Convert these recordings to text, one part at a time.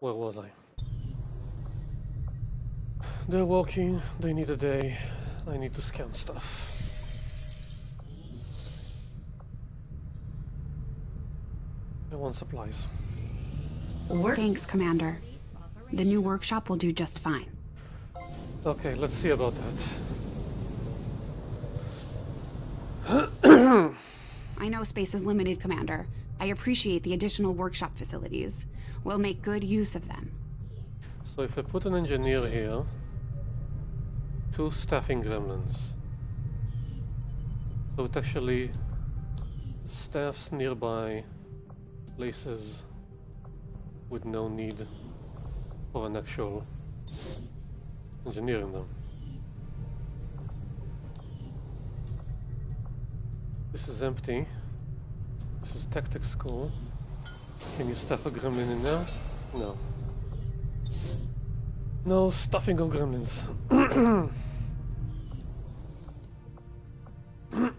Where was I? They're walking, they need a day, I need to scan stuff. I want supplies. Thanks, Commander. The new workshop will do just fine. Okay, let's see about that. I know space is limited, Commander. I appreciate the additional workshop facilities. We'll make good use of them. So if I put an engineer here, 2 staffing gremlins. So it actually staffs nearby places with no need for an actual engineer in them. This is empty. This is tactics school. Can you staff a gremlin in there? No. No stuffing of gremlins.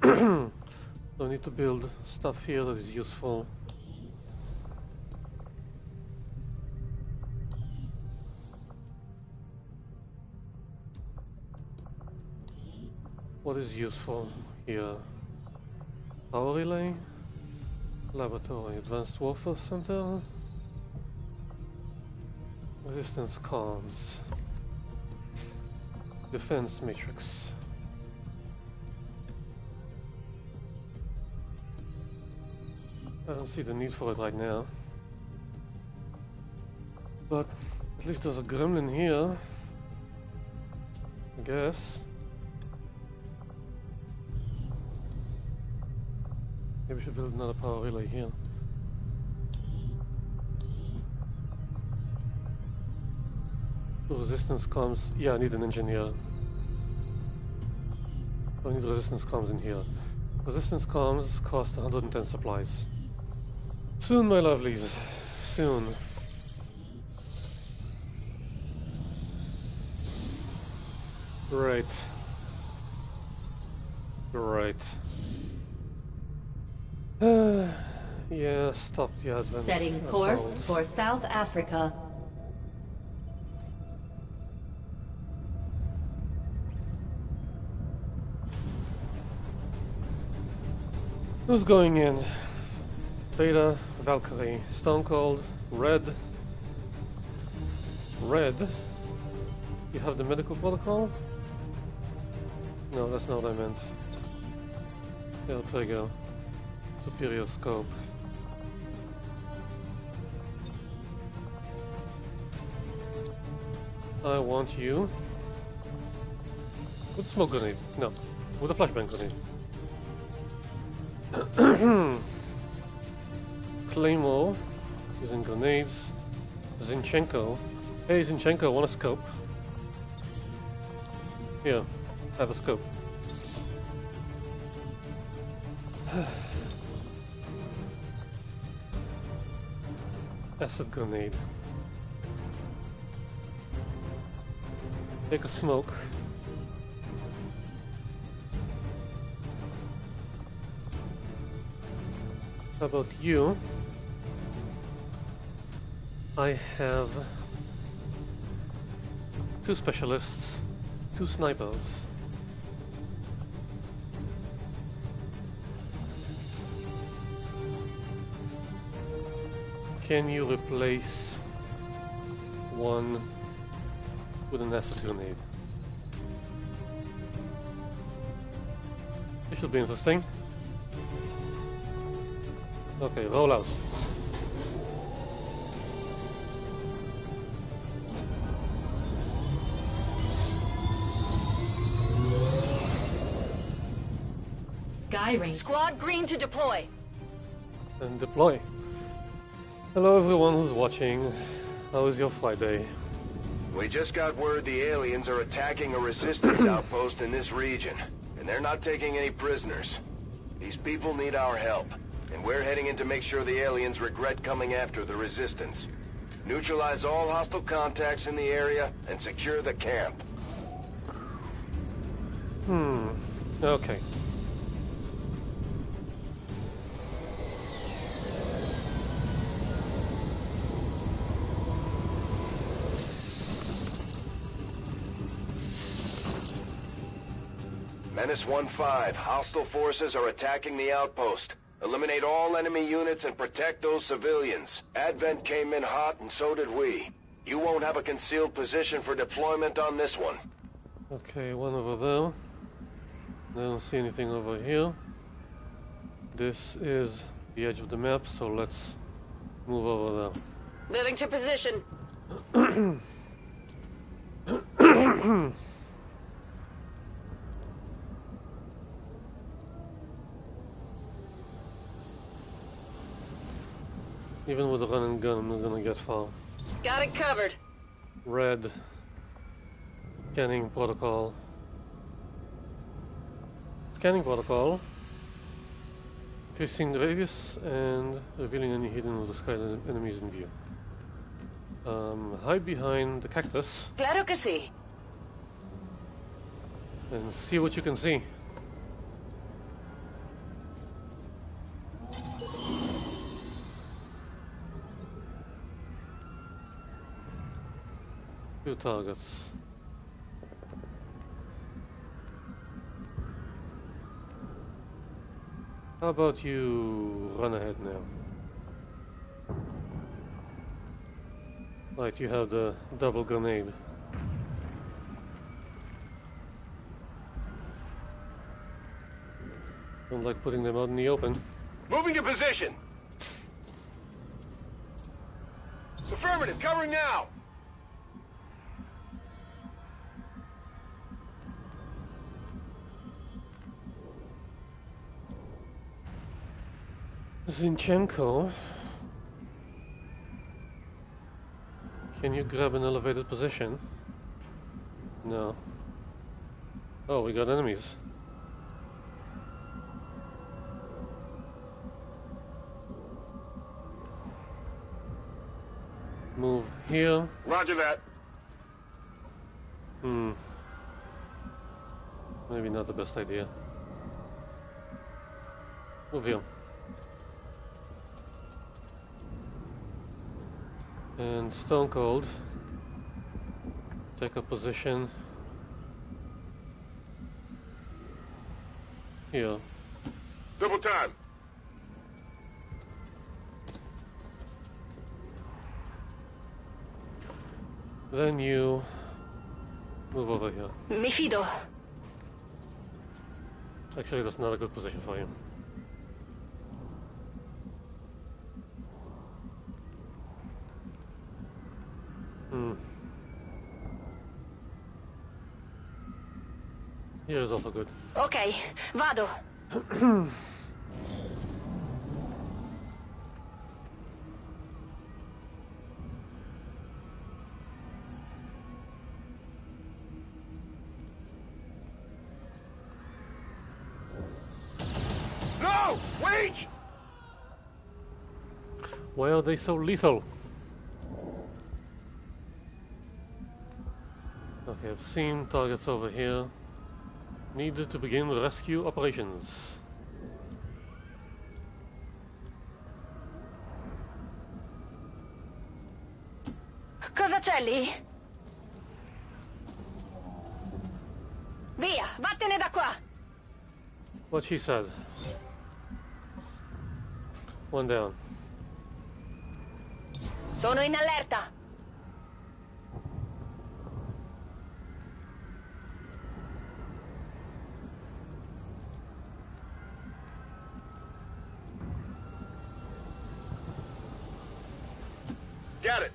So I need to build stuff here that is useful. What is useful here? Power relay? Laboratory, Advanced Warfare Center? Resistance comms. Defense matrix. I don't see the need for it right now. But at least there's a gremlin here, I guess. Maybe we should build another power relay here. The resistance comms. Yeah, I need an engineer. I need resistance comms in here. Resistance comms cost 110 supplies. Soon, my lovelies. Soon. Right. Right. Yeah, stop the Advent. Setting course for South Africa. Who's going in? Beta, Valkyrie, Stone Cold, Red. Red? You have the medical protocol? No, that's not what I meant. Yeah, there you go. Superior scope. I want you with smoke grenade. No, with a flashbang grenade. Claymore using grenades. Zinchenko. Hey Zinchenko, want a scope? Here, have a scope. Acid grenade. Take a smoke. How about you? I have 2 specialists, 2 snipers. Can you replace one with an acid grenade? This should be interesting. Okay, roll out. Skyrim. Squad green to deploy. And deploy. Hello everyone who's watching. How is your Friday? We just got word the aliens are attacking a resistance outpost in this region, and they're not taking any prisoners. These people need our help, and we're heading in to make sure the aliens regret coming after the resistance. Neutralize all hostile contacts in the area and secure the camp. Okay. Menace 1-5, hostile forces are attacking the outpost. Eliminate all enemy units and protect those civilians. Advent came in hot and so did we. You won't have a concealed position for deployment on this one. Okay, one over there. I don't see anything over here. This is the edge of the map, so let's move over there. Moving to position. Even with a run and gun, I'm not gonna get far. Got it covered. Red. Scanning protocol. Scanning protocol. Increasing the radius and revealing any hidden or disguised enemies in view. Hide behind the cactus. Claro que sí. And see what you can see. Few targets. How about you run ahead now? Right, you have the double grenade. Don't like putting them out in the open. Moving to position! Affirmative, covering now! Zinchenko. Can you grab an elevated position? No. Oh, we got enemies. Move here. Roger that. Maybe not the best idea. Move here. And Stone Cold, take a position here. Double time. Then you move over here. Mifido. Actually, that's not a good position for you. Here is also good. Okay, vado. No, wait! Why are they so lethal? Okay, I've seen targets over here. Needed to begin with rescue operations. Cosatelli. Via, vattene da qua. What she said. One down. Sono in allerta. Got it.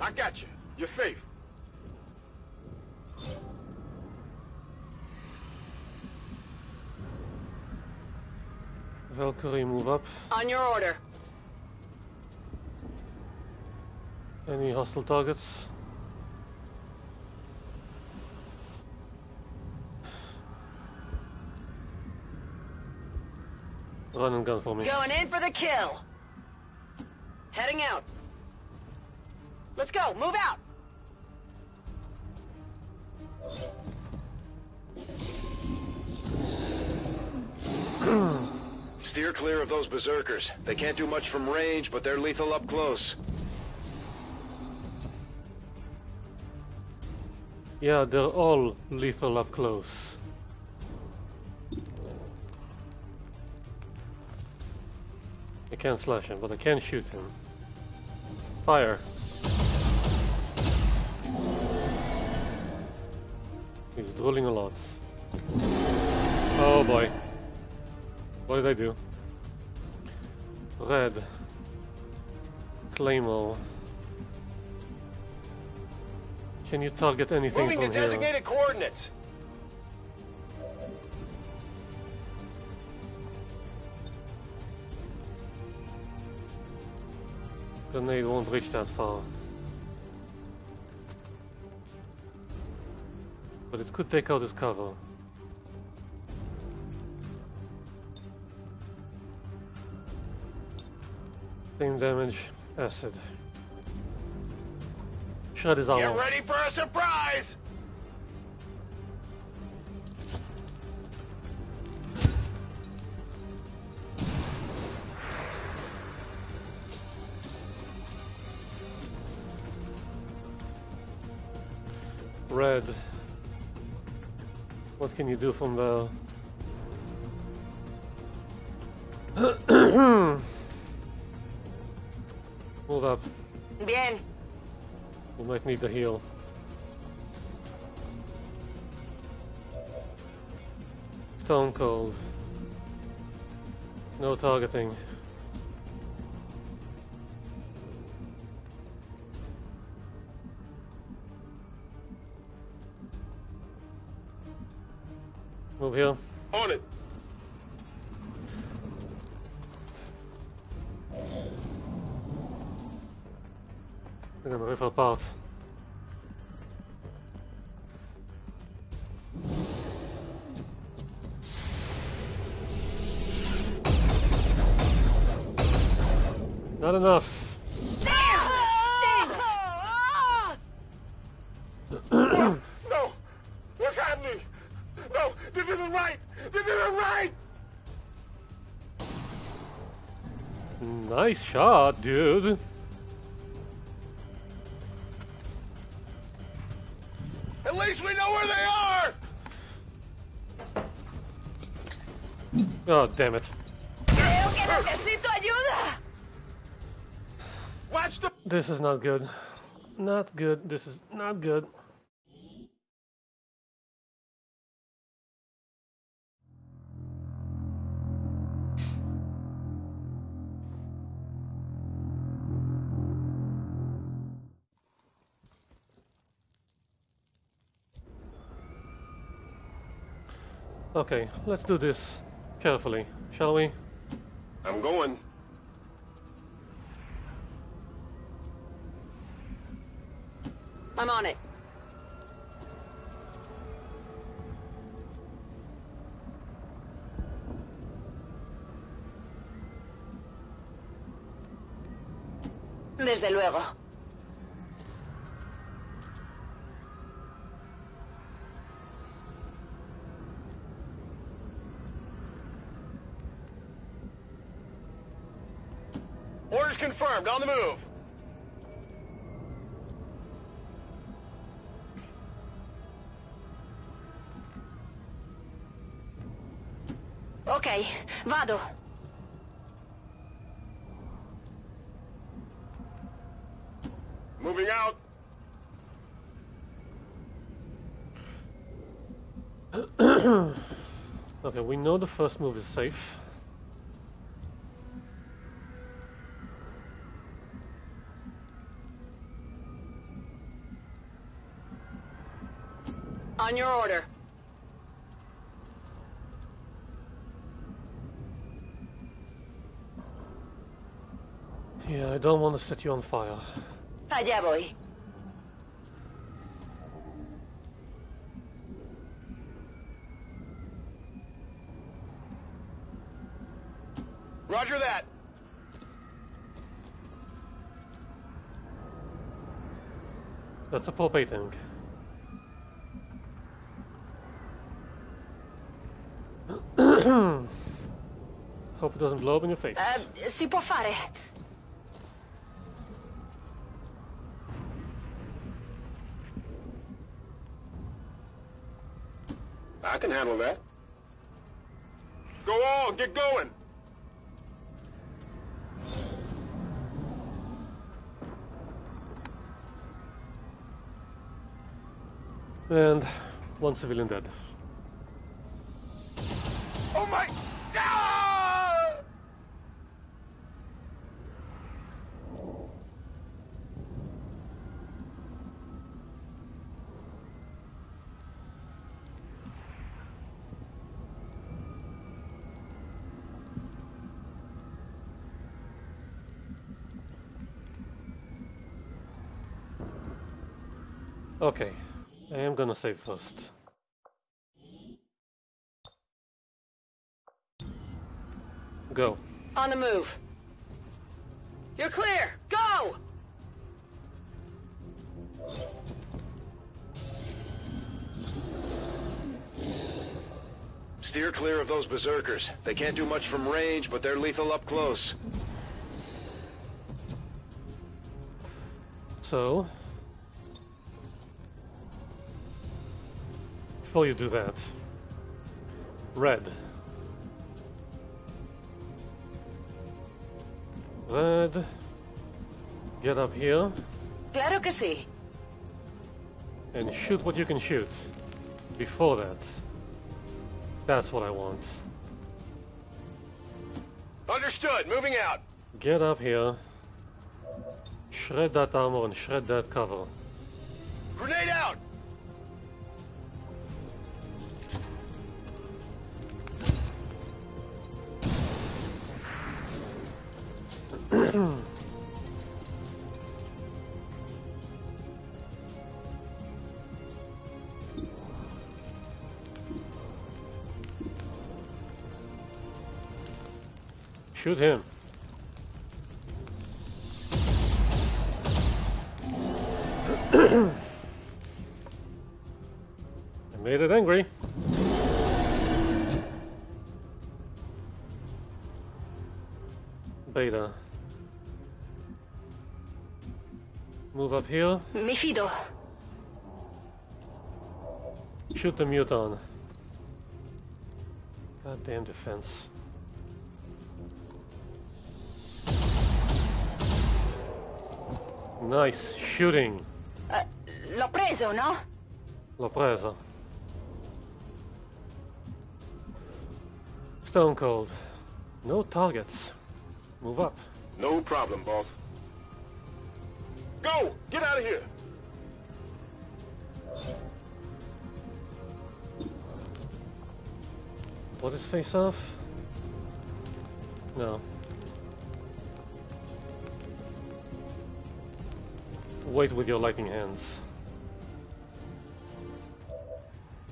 I got you. You're safe. Valkyrie, move up. On your order. Any hostile targets? Run and gun for me. Going in for the kill. Heading out. Let's go. Move out. Steer clear of those berserkers. They can't do much from range, but they're lethal up close. Yeah, they're all lethal up close. I can't slash him, but I can shoot him. Fire! He's drooling a lot. Oh boy. What did I do? Red. Claymore. Can you target anything from here? Moving to designated coordinates! Grenade won't reach that far. But it could take out his cover. Same damage, acid. Shred his armor. Get ready for a surprise! Red. What can you do from there? Move up. Bien. We might need the heal. Stone Cold. No targeting. Move here. On it. We're gonna rip apart. Not enough. No, what's happening? No, this isn't right. This isn't right. Nice shot, dude. At least we know where they are! Oh, damn it. Watch the— this is not good. Not good. This is not good. Okay, let's do this carefully, shall we? I'm going. I'm on it. Desde luego. Orders confirmed, on the move! Okay, vado. Moving out! Okay, we know the first move is safe. On your order. Yeah, I don't want to set you on fire. Allá voy. Roger that. That's a propane tank. Hope it doesn't blow up in your face. Si può fare. I can handle that. Go on, get going! And one civilian dead. Oh my... Ah! Okay, I am gonna save first. Go. On the move. You're clear. Go. Steer clear of those berserkers. They can't do much from range, but they're lethal up close. So, before you do that, Red, get up here. Claro que sí. And shoot what you can shoot. Before that. That's what I want. Understood. Moving out. Get up here. Shred that armor and shred that cover. Grenade out! Shoot him. I made it angry. Beta. Move up here. Me fido. Shoot the muton. Goddamn defense. Nice shooting. L'ho preso, no? L'ho preso. Stone Cold. No targets. Move up. No problem, boss. Go! Get out of here! What is face off? No. Wait with your lightning hands.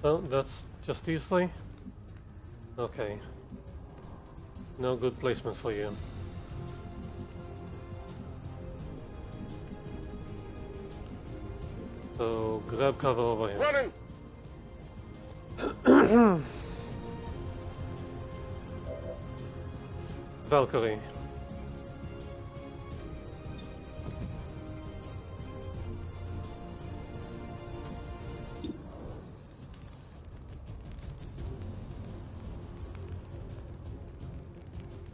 Oh, that's just easily. Okay. No good placement for you. So grab cover over here. Running. Valkyrie.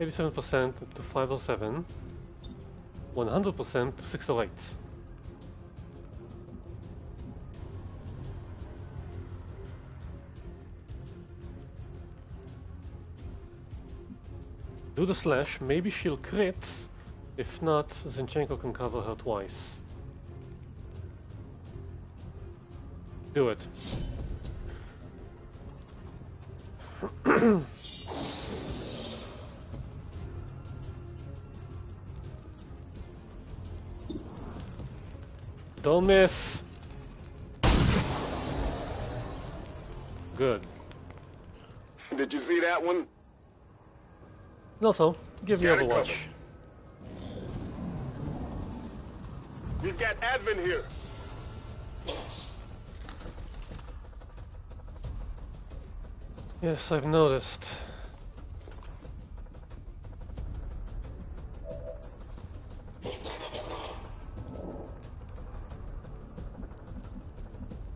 %, to 507, 100% to 608. Do the slash, maybe she'll crit, if not, Zinchenko can cover her twice. Do it. Don't miss. Good. Did you see that one? No, so give me overwatch. We've got Advent here. Yes, I've noticed.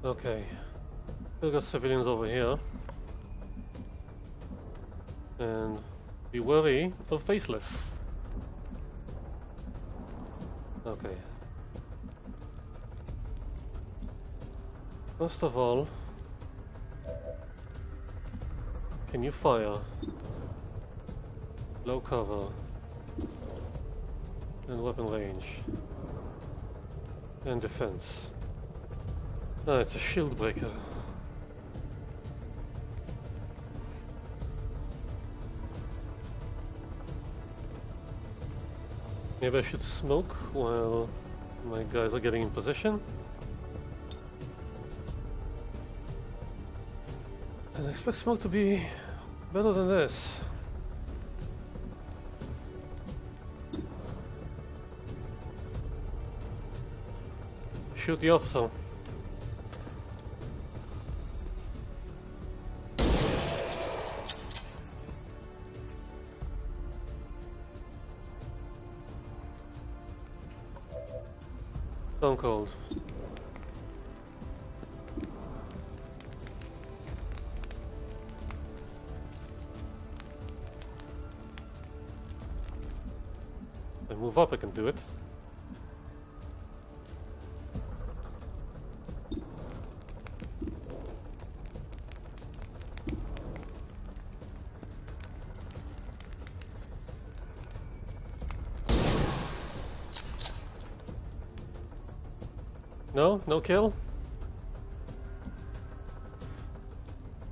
Okay, we've got civilians over here. And be wary of Faceless. Okay. First of all, can you fire? Low cover. And weapon range. And defense. Ah, it's a shield breaker. Maybe I should smoke while my guys are getting in position. And I expect smoke to be better than this. Shoot the officer. Stone Cold. I move up, I can do it. No? No kill?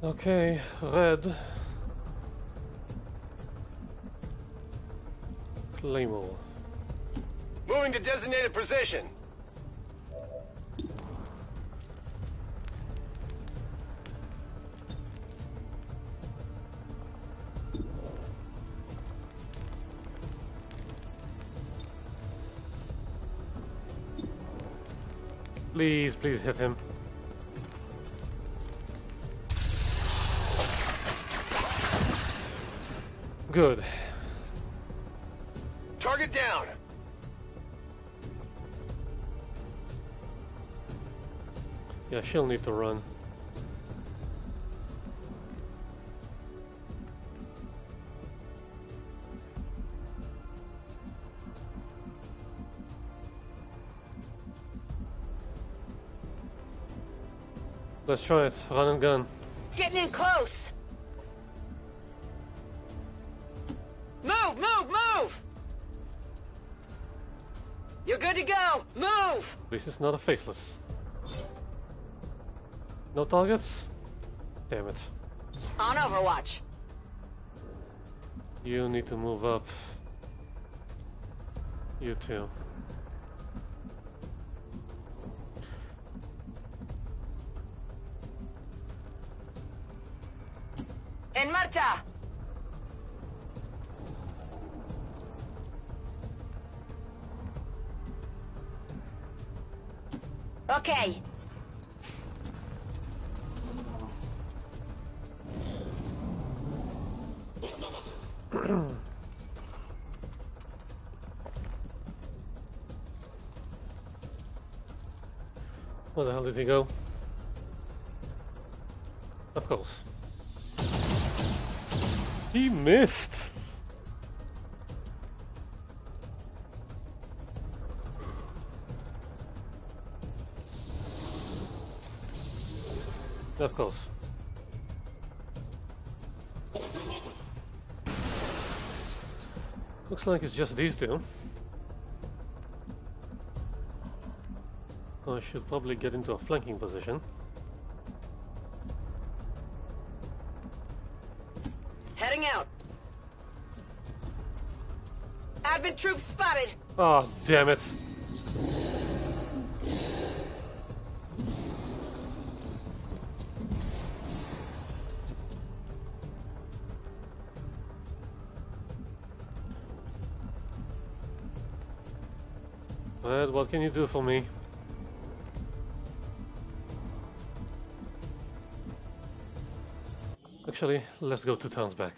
Okay, Red. Claymore. Moving to designated position. Please, please hit him. Good. Target down. Yeah, she'll need to run. Let's try it. Run and gun. Getting in close. Move, move, move! You're good to go. Move! This is not a Faceless. No targets? Damn it. On Overwatch. You need to move up. You too. En marcha! Okay. Where the hell did he go? Of course. He missed! Of course. Looks like it's just these two. I should probably get into a flanking position. Advent troops spotted. Oh, damn it. Red, what can you do for me? Actually, let's go 2 towns back.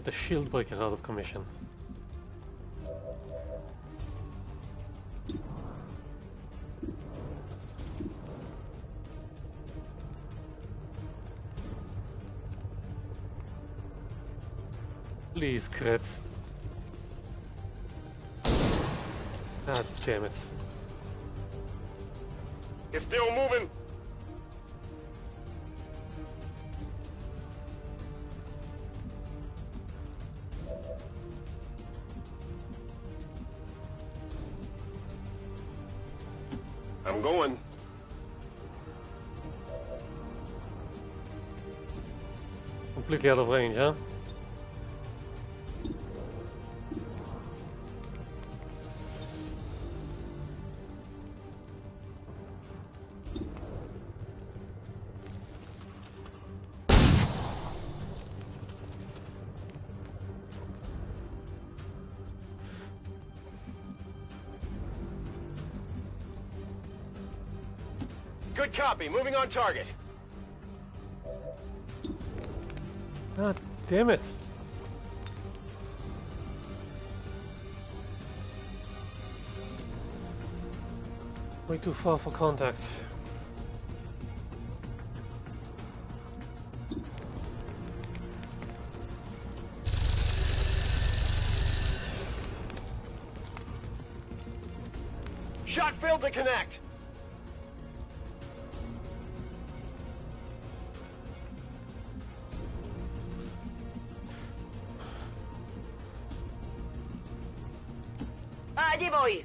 want the shield breaker out of commission. Please, crit. Ah, damn it. It's still moving! I'm going. Completely out of range, huh? Good copy. Moving on target. God damn it. Way too far for contact. Shot failed to connect. Boy.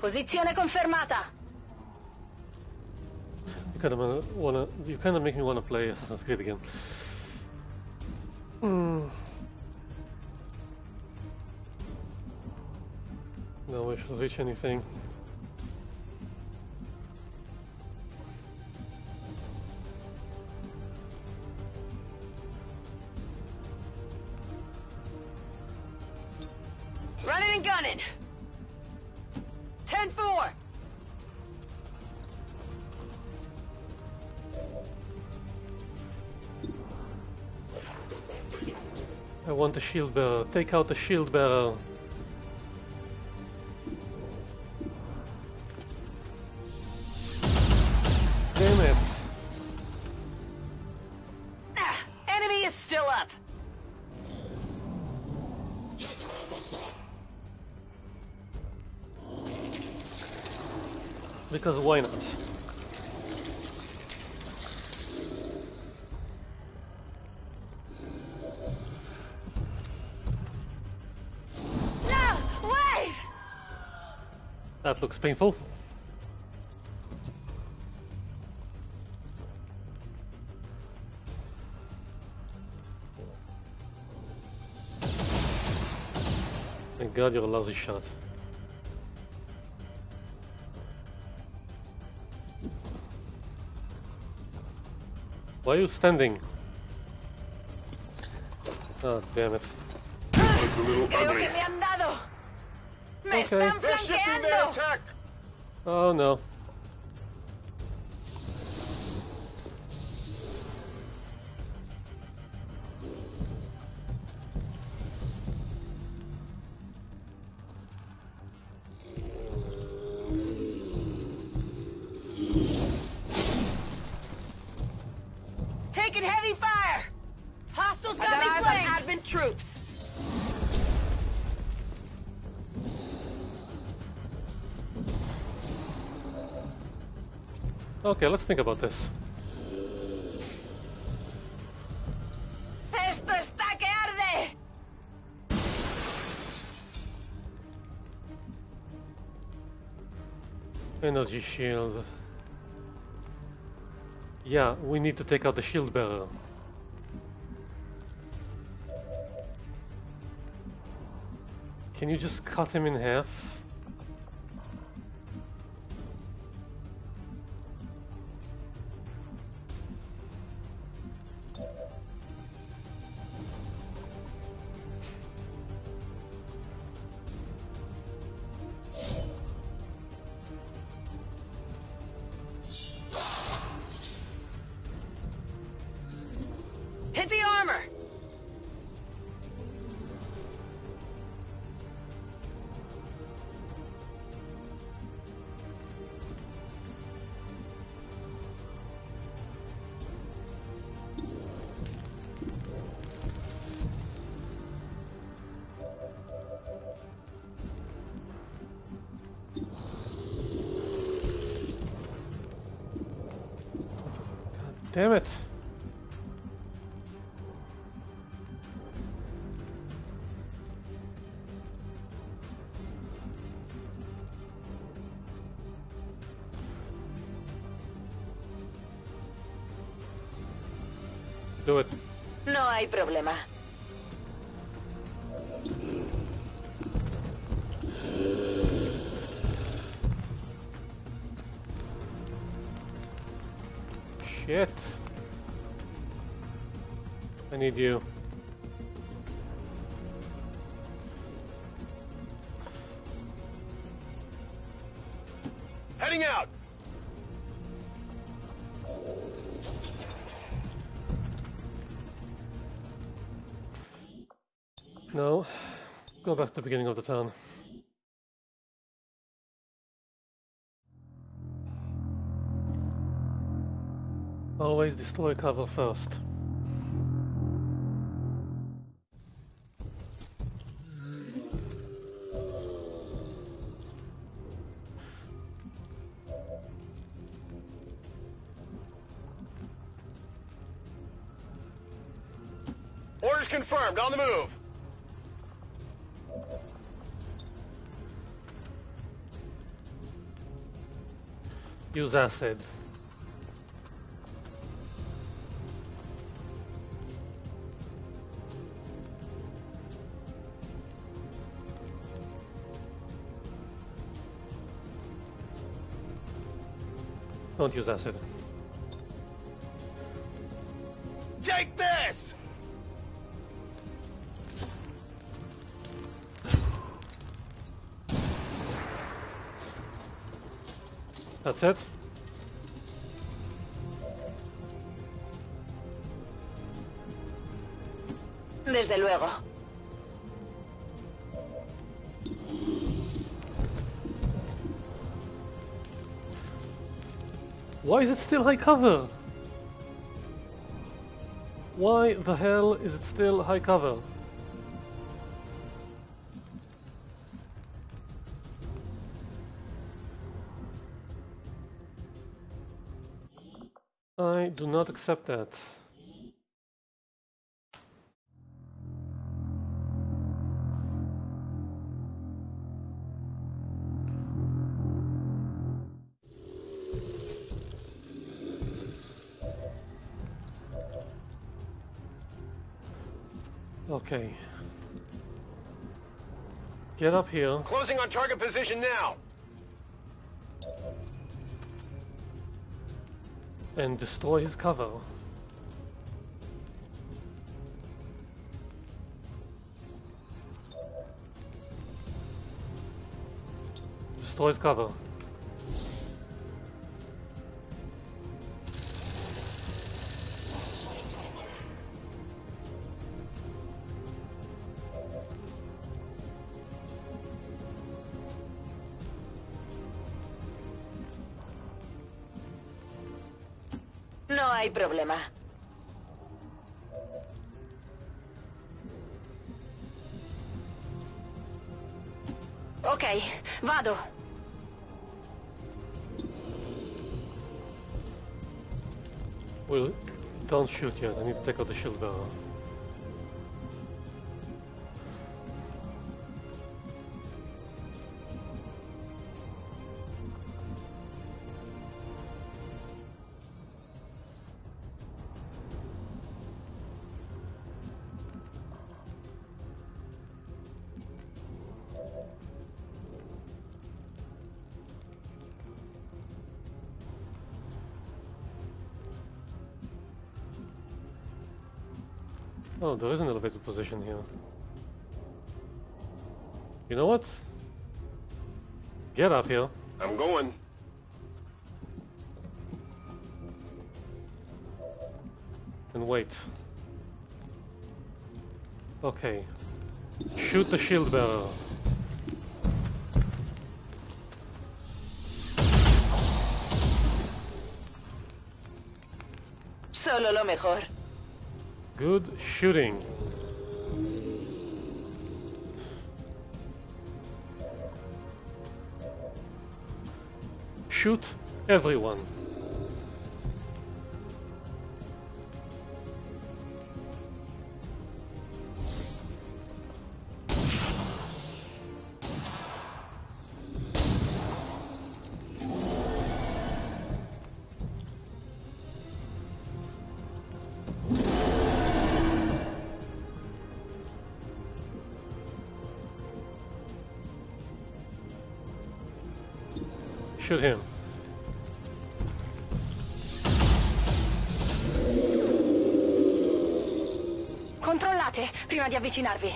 Posizione confermata. You kind of make me wanna play Assassin's Creed again. No, we should reach anything. Gunning! 10-4! I want the shield bearer. Take out the shield bearer. Damn it! Enemy is still up! Because why not? No! Wait! That looks painful. Thank God you're a lousy shot. Why are you standing? Oh, damn it. It's a little ugly. Okay. They're shifting their attack. Oh no. Heavy fire! Hostiles got eyes on Advent troops! Okay, let's think about this. Esto está que arde! Energy shield. Yeah, we need to take out the shield bearer. Can you just cut him in half? Hit the armor! Damn it. Do it. No hay problema. Shit. I need you. Heading out. No, go back to the beginning of the town. Always destroy cover first. Orders confirmed, on the move. Use acid. Don't use acid. Take this! That's it. Desde luego. Why is it still high cover? Why the hell is it still high cover? I do not accept that. Okay. Get up here. Closing on target position now. And destroy his cover. Destroy his cover. Problema. Okay, vado. Well, don't shoot yet. I need to take out the shield bearer. Oh, there is an elevated position here. You know what? Get up here. I'm going. And wait. Okay. Shoot the shield bearer. Solo lo mejor. Good shooting. Shoot everyone. Shoot him. Controllate prima di avvicinarvi.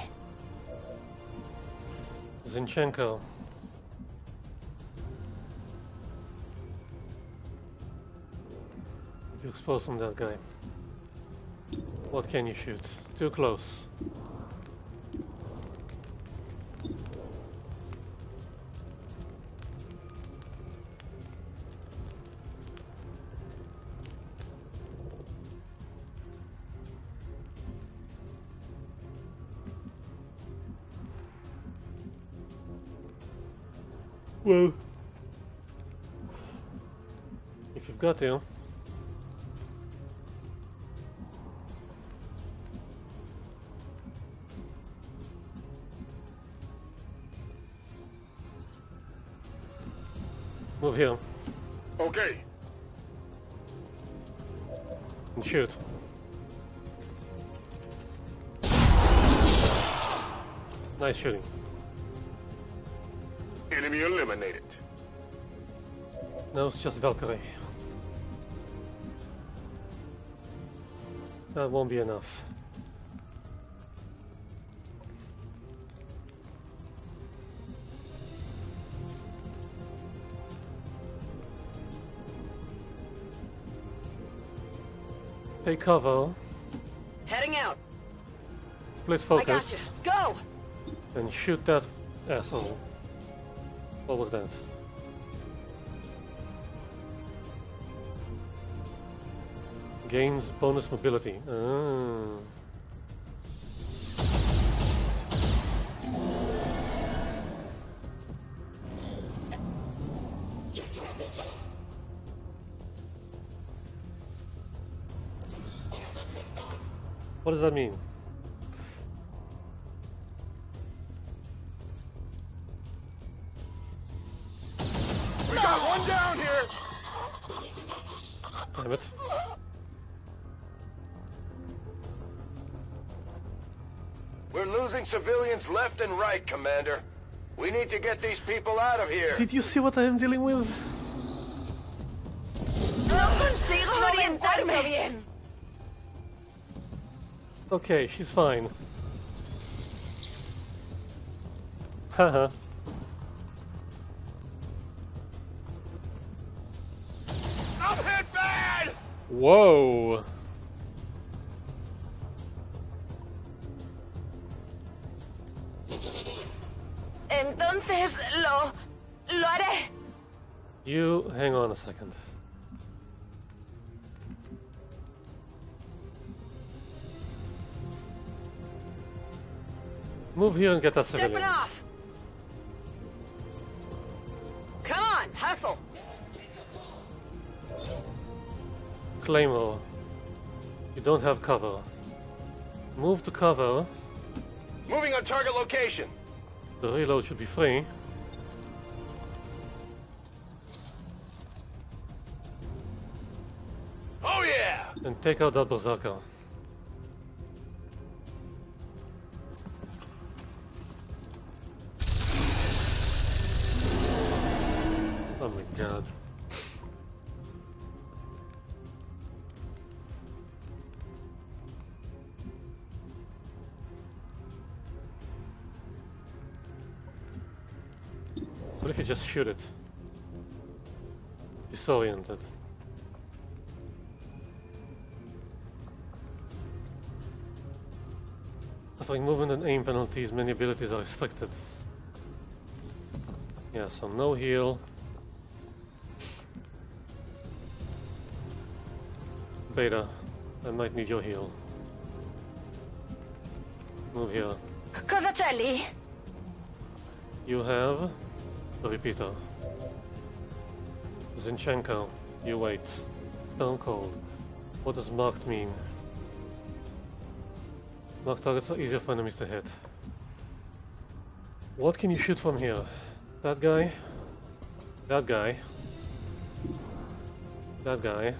Zinchenko. If you expose him, that guy. What can you shoot? Too close. Well, if you've got to. Move here. Okay. And shoot. Nice shooting. Enemy eliminated. No, it's just Valkyrie. That won't be enough. Take cover. Heading out. Split focus. I got you. Go. And shoot that asshole. What was that? Gains bonus mobility. Oh. What does that mean? Damn it. We're losing civilians left and right, Commander. We need to get these people out of here. Did you see what I am dealing with? No consigo orientarme bien. Okay, she's fine. Haha. Whoa! Entonces lo haré. You hang on a second. Move here and get that civilian. Step it off. Come on, hustle. Claymore, you don't have cover. Move to cover. Moving on target location. The reload should be free. Oh yeah! And take out that berserker. Oh my god. What if you just shoot it? Disoriented. Suffering movement and aim penalties, many abilities are restricted. Yeah, so no heal. Beta, I might need your heal. Move here. Covatelli! You have the repeater. Zinchenko, you wait. Stone Cold. What does marked mean? Marked targets are easier for enemies to hit. What can you shoot from here? That guy? That guy? That guy?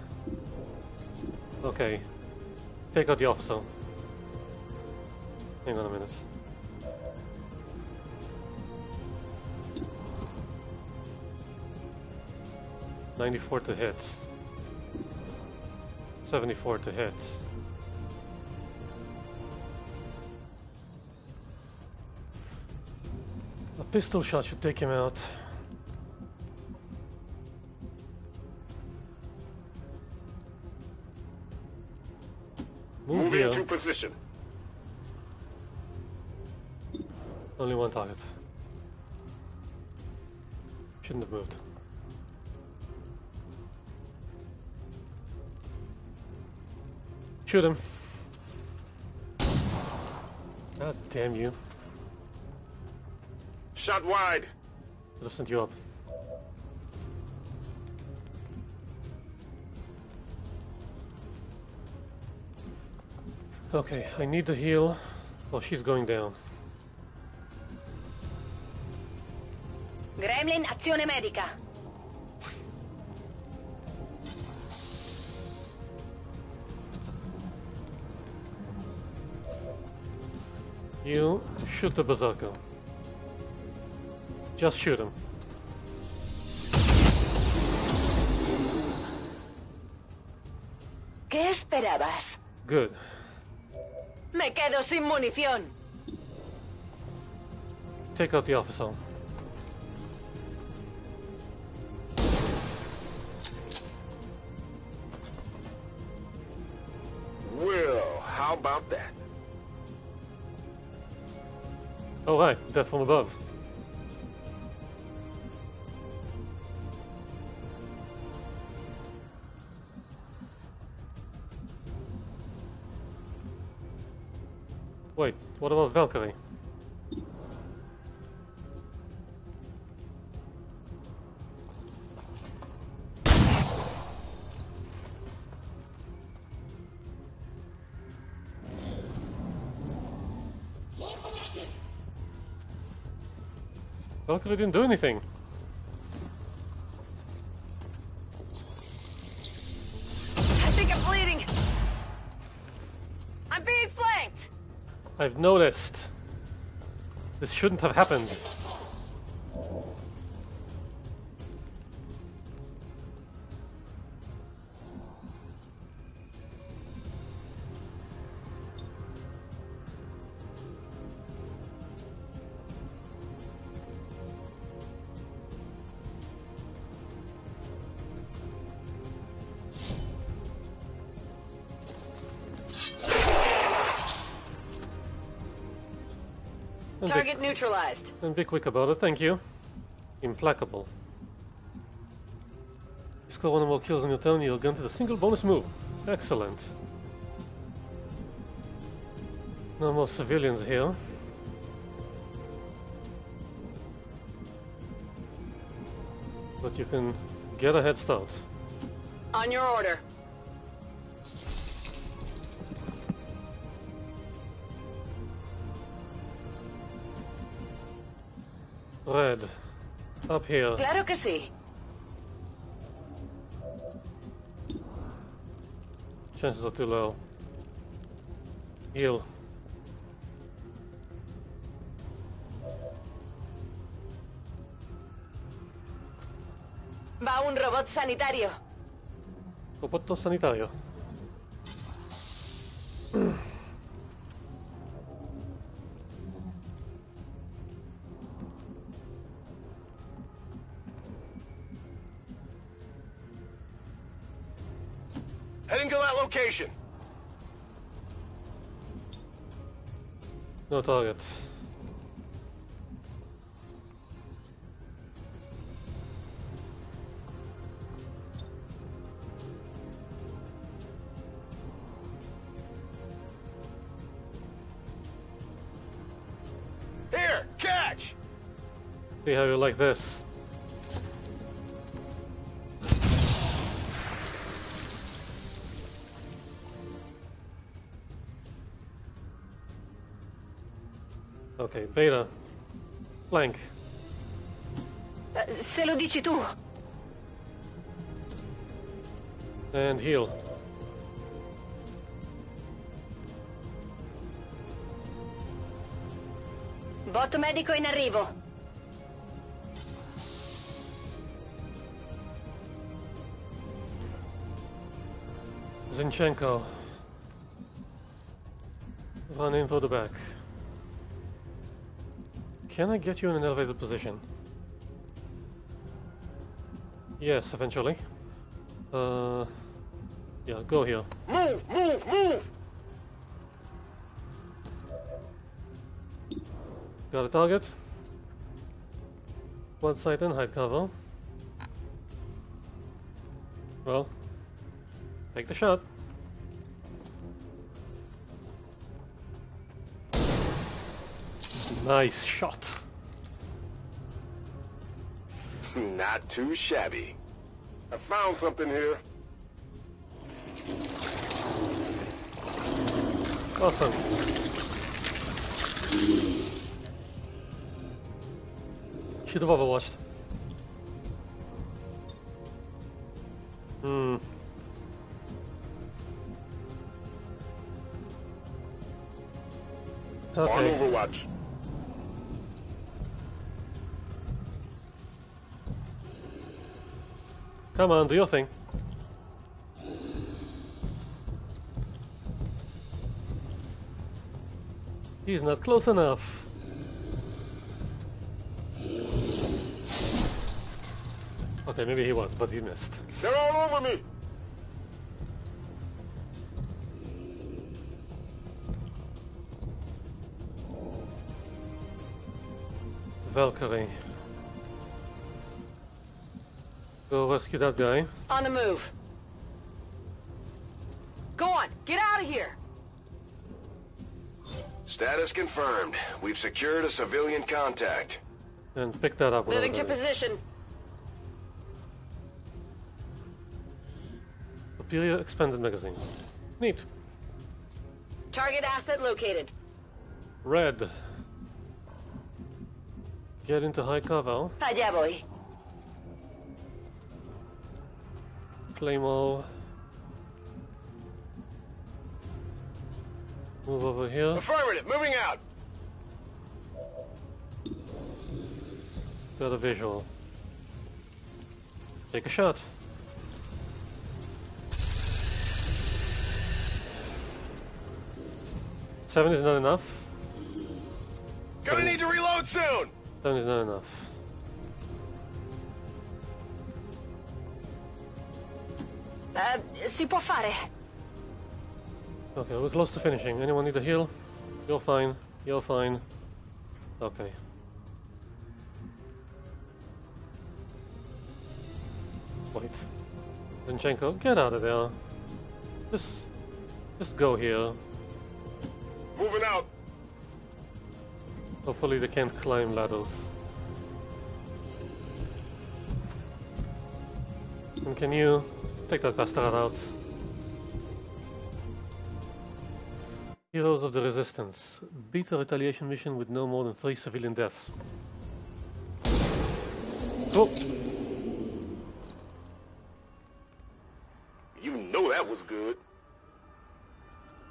Okay. Take out the officer. Hang on a minute. $94 to hit. $74 to hit. A pistol shot should take him out. Move here. Moving to position. Only one target. Shouldn't have moved. Shoot him. God damn you. Shot wide. I'd have sent you up. Okay, I need to heal. Oh, she's going down. Gremlin, azione medica. You shoot the berserker. Just shoot him. ¿Qué esperabas? Good. Me quedo sin munición. Take out the officer. Well, how about that? Oh, right, death from above. Wait, what about Valkyrie? Valkyrie didn't do anything. I think I'm bleeding. I'm being flanked. I've noticed. This shouldn't have happened. Target neutralized. And be quick about it, thank you. Implacable. You score one or more kills in your turn, you're granted a single bonus move. Excellent. No more civilians here. But you can get a head start. On your order. Red, up here. Claro que sí. Chances are too low. Heal. Va un robot sanitario. Roboto sanitario. Heading to that location. No target. Here, catch. See how you like this. Ok, Beta. Flank. Se lo dici tu. And heal. Botto medico in arrivo. Zinchenko. Run in through the back. Can I get you in an elevated position? Yes, eventually. Yeah, go here. Move, move, move! Got a target. One sight in, hide cover. Well, take the shot. Nice shot. Not too shabby. I found something here. Awesome. Should have overwatched. Okay. On overwatch. Come on, do your thing. He's not close enough. Okay, maybe he was, but he missed. They're all over me! Valkyrie. Go rescue that guy. On the move. Go on, get out of here. Status confirmed. We've secured a civilian contact. And pick that up. Moving to position. Superior expanded magazine. Neat. Target asset located. Red. Get into high cover. Boy. Claymore. Move over here. Affirmative, moving out. Got a visual. Take a shot. Seven is not enough. Gonna need to reload soon. Seven is not enough. Si può fare. Okay, we're close to finishing. Anyone need a heal? You're fine. You're fine. Okay. Wait. Zinchenko, get out of there. Just go here. Moving out. Hopefully they can't climb ladders. And can you take that bastard out. Heroes of the Resistance. Beta retaliation mission with no more than 3 civilian deaths. Oh! You know that was good.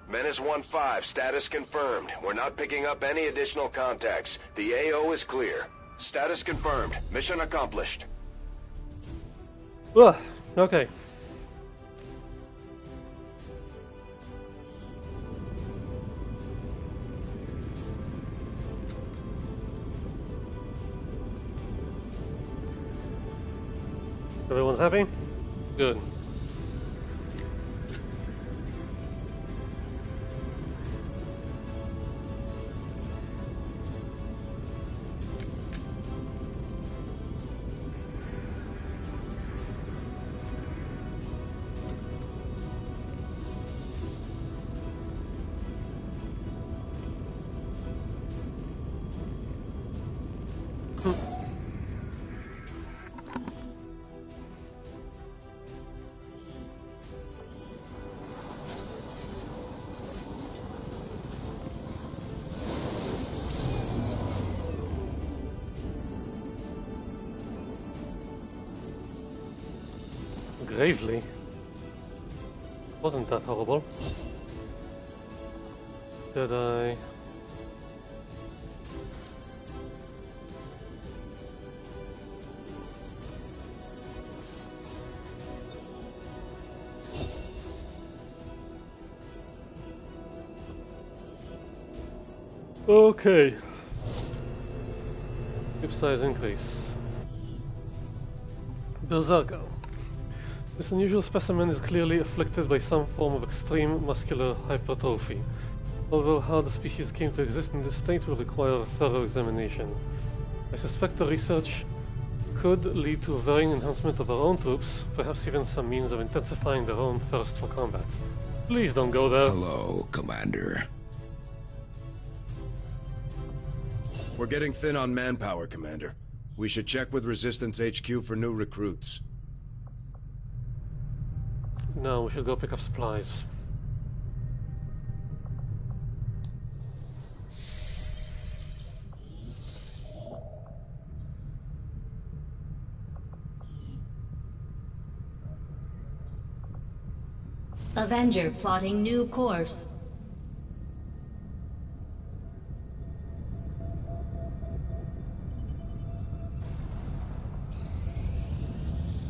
Menace 1-5, status confirmed. We're not picking up any additional contacts. The AO is clear. Status confirmed. Mission accomplished. Okay. Everyone's happy? Good. Gravely. Wasn't that horrible? Did I? Okay. Ship size increase. Berserker. This unusual specimen is clearly afflicted by some form of extreme muscular hypertrophy. Although how the species came to exist in this state will require a thorough examination. I suspect the research could lead to a varying enhancement of our own troops, perhaps even some means of intensifying their own thirst for combat. Please don't go there. Hello, Commander. We're getting thin on manpower, Commander. We should check with Resistance HQ for new recruits. No, we should go pick up supplies. Avenger plotting new course.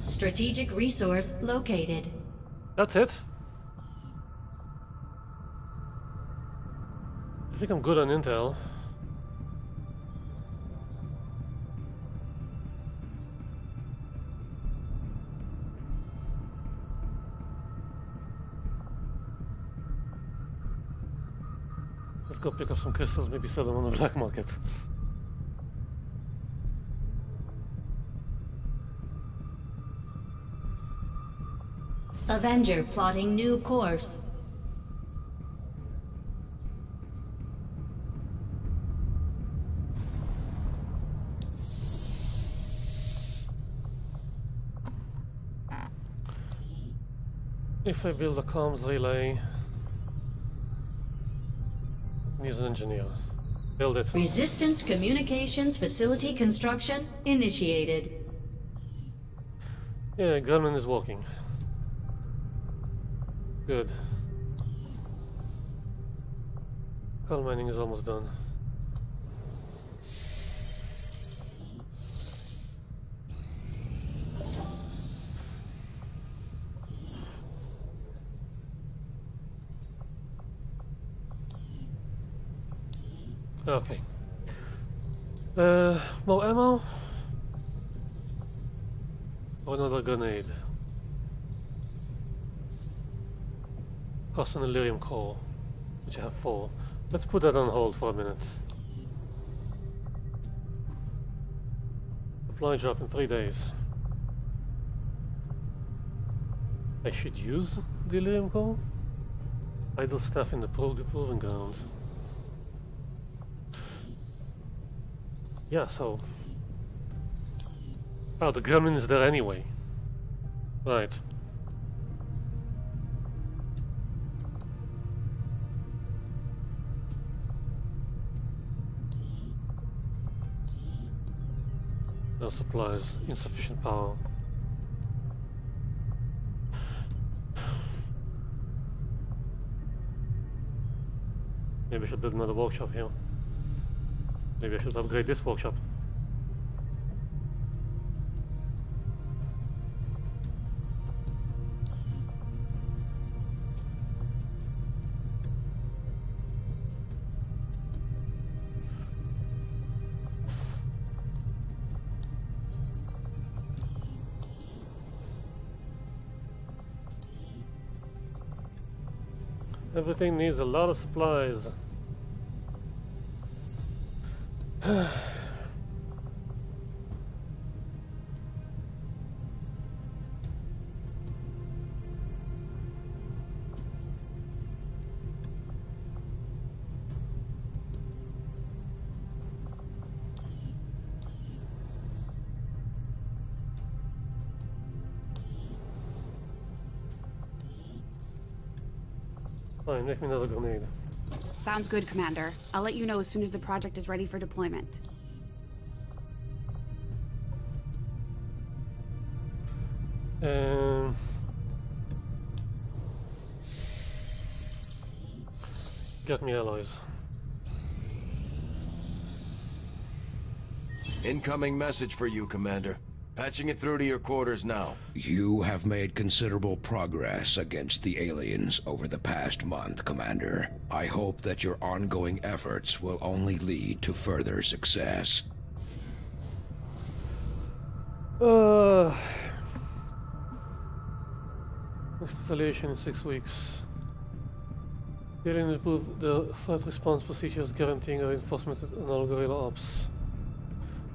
Strategic resource located. That's it. I think I'm good on intel. Let's go pick up some crystals, maybe sell them on the black market. Avenger plotting new course. If I build a comms relay, needs an engineer. Build it. Resistance communications facility construction initiated. Yeah, Gremlin is working. Good. Coal mining is almost done. Okay. More ammo? Or another grenade? Cost an Illyrium core, which I have 4. Let's put that on hold for a minute. Supply drop in 3 days. I should use the Illyrium core? Idle stuff in the proving ground. Yeah, so... Oh, the Gremlin is there anyway. Right. Supplies, insufficient power. Maybe I should build another workshop here. Maybe I should upgrade this workshop. Everything needs a lot of supplies. Fine, make me another grenade. Sounds good, Commander. I'll let you know as soon as the project is ready for deployment. Get me alloys. Incoming message for you, Commander. Patching it through to your quarters now. You have made considerable progress against the aliens over the past month, Commander. I hope that your ongoing efforts will only lead to further success. Next installation in 6 weeks. Alien improved the threat response procedures, guaranteeing reinforcement on all guerrilla ops.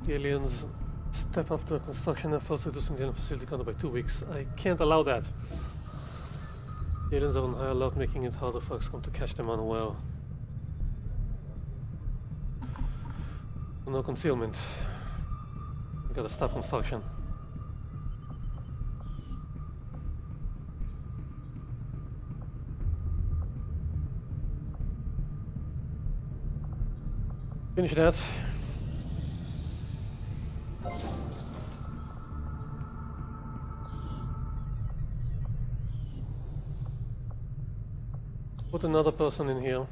The aliens step up the construction efforts, reducing the alien facility count by 2 weeks. I can't allow that. The aliens are on high alert, making it harder for XCOM to catch them unaware. No concealment. We gotta stop construction. Finish that. Put another person in here.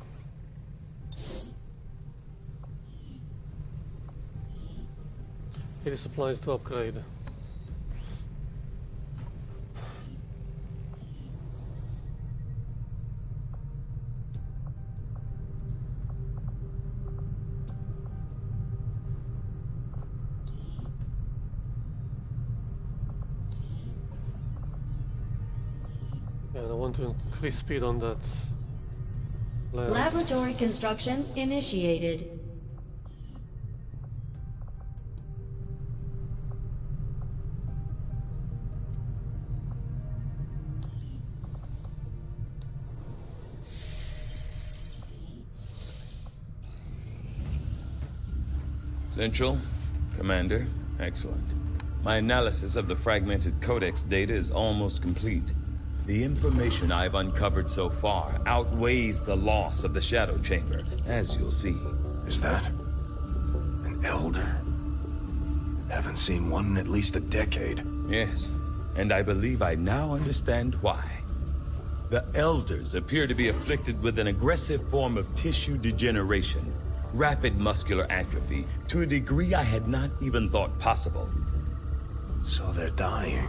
It is supplies to upgrade. And I want to increase speed on that. Laboratory construction initiated. Central, Commander, excellent. My analysis of the fragmented Codex data is almost complete. The information I've uncovered so far outweighs the loss of the Shadow Chamber, as you'll see. Is that an Elder? Haven't seen one in at least a decade. Yes, and I believe I now understand why. The Elders appear to be afflicted with an aggressive form of tissue degeneration, rapid muscular atrophy, to a degree I had not even thought possible. So they're dying.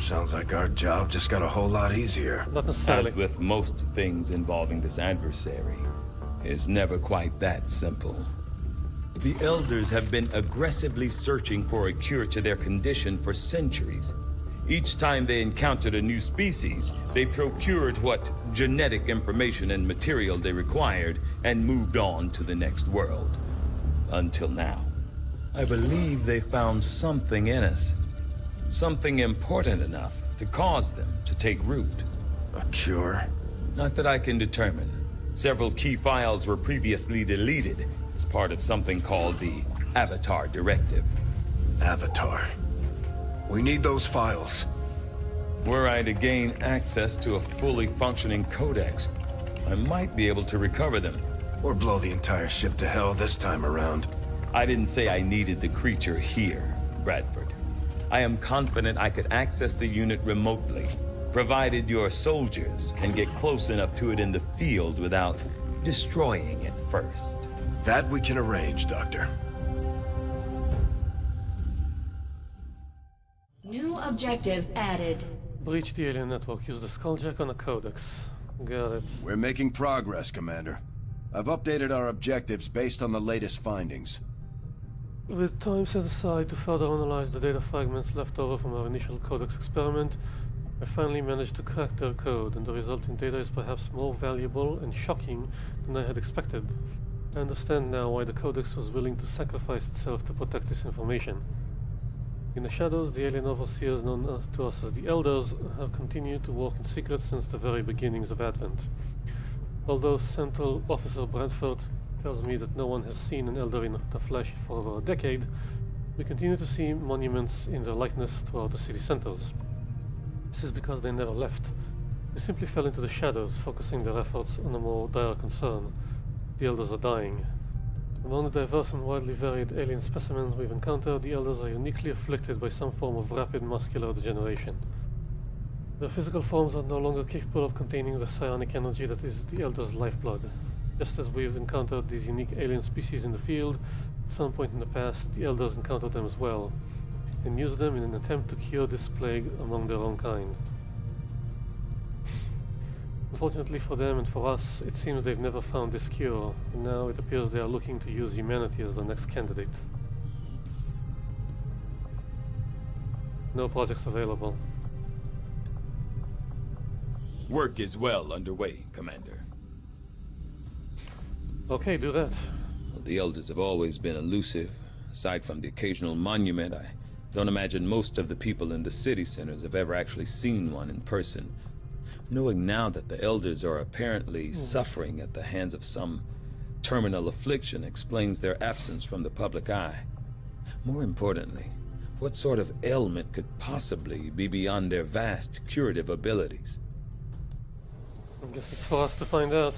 Sounds like our job just got a whole lot easier. Not necessarily. As with most things involving this adversary, it's never quite that simple. The Elders have been aggressively searching for a cure to their condition for centuries. Each time they encountered a new species, they procured what genetic information and material they required and moved on to the next world. Until now. I believe they found something in us. Something important enough to cause them to take root. A cure? Not that I can determine. Several key files were previously deleted as part of something called the Avatar Directive. Avatar. We need those files. Were I to gain access to a fully functioning codex, I might be able to recover them. Or blow the entire ship to hell this time around. I didn't say I needed the creature here, Bradford. I am confident I could access the unit remotely, provided your soldiers can get close enough to it in the field without destroying it first. That we can arrange, Doctor. New objective added. Breach the alien network. Use the skulljack on the codex. Got it. We're making progress, Commander. I've updated our objectives based on the latest findings. With time set aside to further analyze the data fragments left over from our initial Codex experiment, I finally managed to crack their code, and the resulting data is perhaps more valuable and shocking than I had expected. I understand now why the Codex was willing to sacrifice itself to protect this information. In the shadows, the alien overseers known to us as the Elders have continued to work in secret since the very beginnings of Advent. Although Central Officer Bradford tells me that no one has seen an Elder in the flesh for over a decade, we continue to see monuments in their likeness throughout the city centers. This is because they never left. We simply fell into the shadows, focusing their efforts on a more dire concern. The Elders are dying. Among the diverse and widely varied alien specimens we've encountered, the Elders are uniquely afflicted by some form of rapid muscular degeneration. Their physical forms are no longer capable of containing the psionic energy that is the Elders' lifeblood. Just as we've encountered these unique alien species in the field, at some point in the past, the Elders encountered them as well, and used them in an attempt to cure this plague among their own kind. Unfortunately for them and for us, it seems they've never found this cure, and now it appears they are looking to use humanity as their next candidate. No projects available. Work is well underway, Commander. Okay, do that. Well, the Elders have always been elusive. Aside from the occasional monument, I don't imagine most of the people in the city centers have ever actually seen one in person. Knowing now that the Elders are apparently suffering at the hands of some terminal affliction explains their absence from the public eye. More importantly, what sort of ailment could possibly be beyond their vast curative abilities? I guess it's for us to find out.